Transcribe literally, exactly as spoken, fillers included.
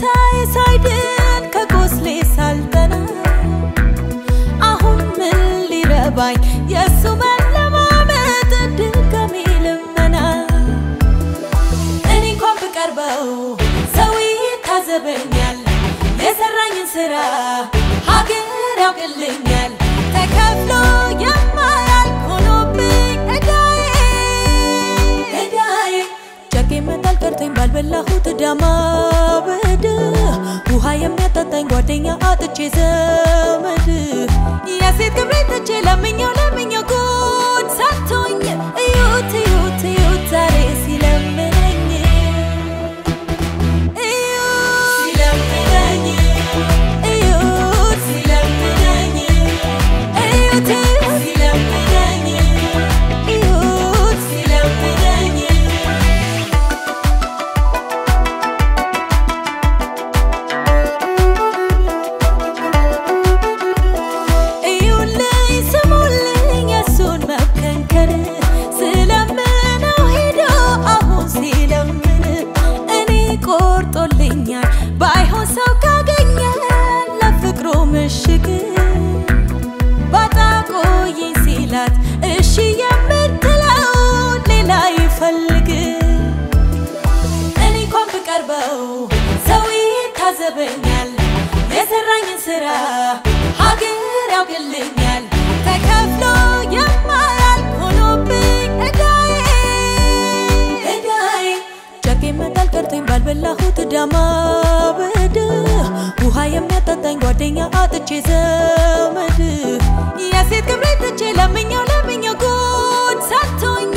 Yes, it's great that you love me, you love me, you're good.